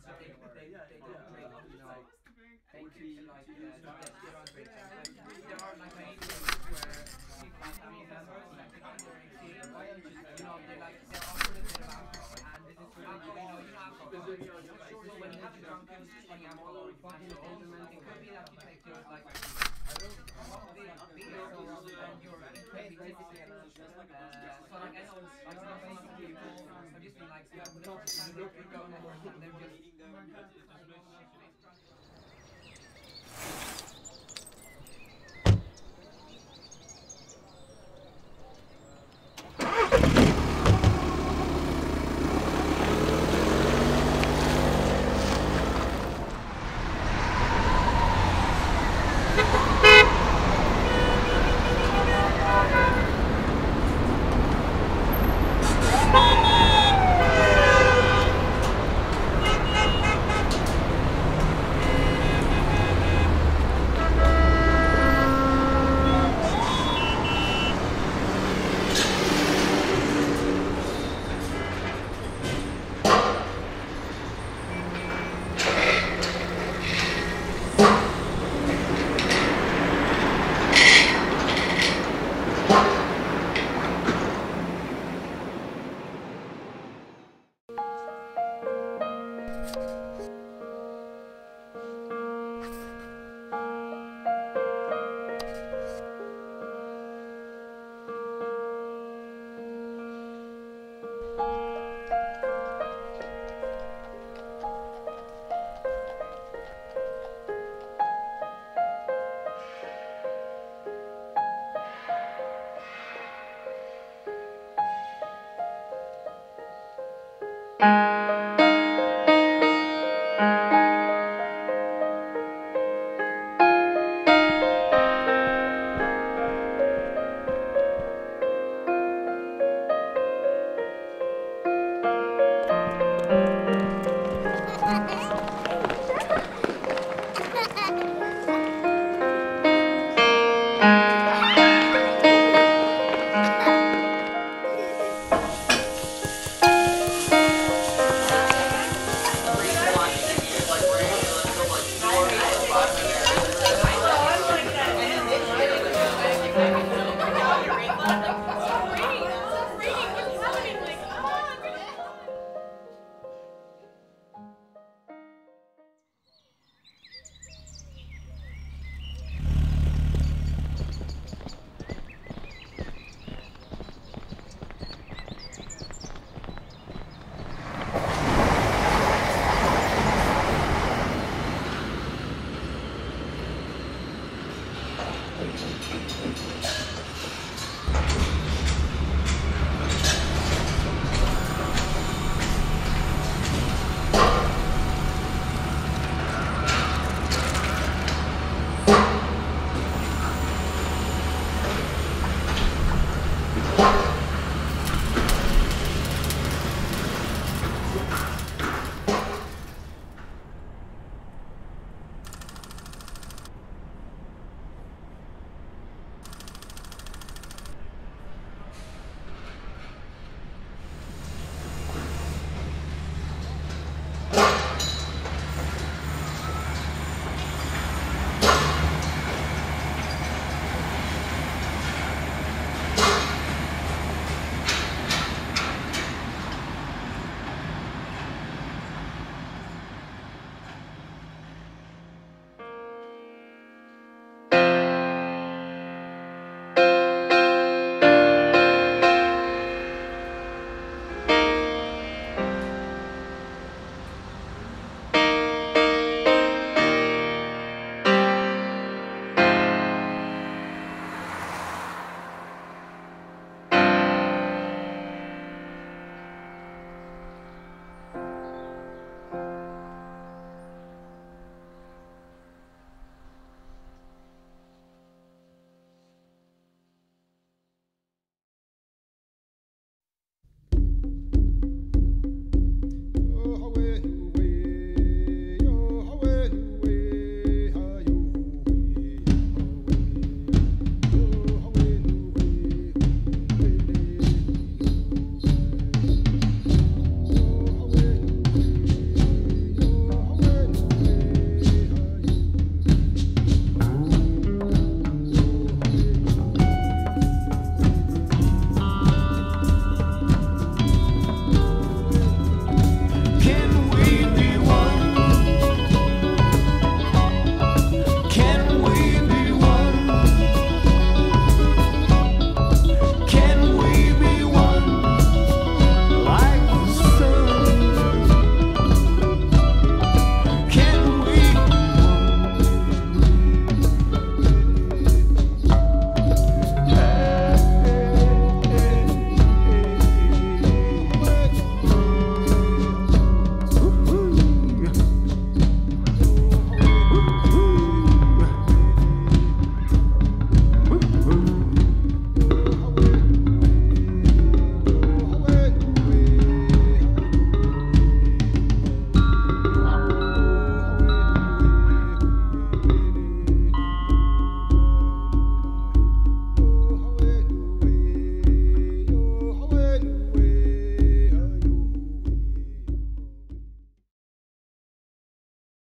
I know some people have just been like, so they're just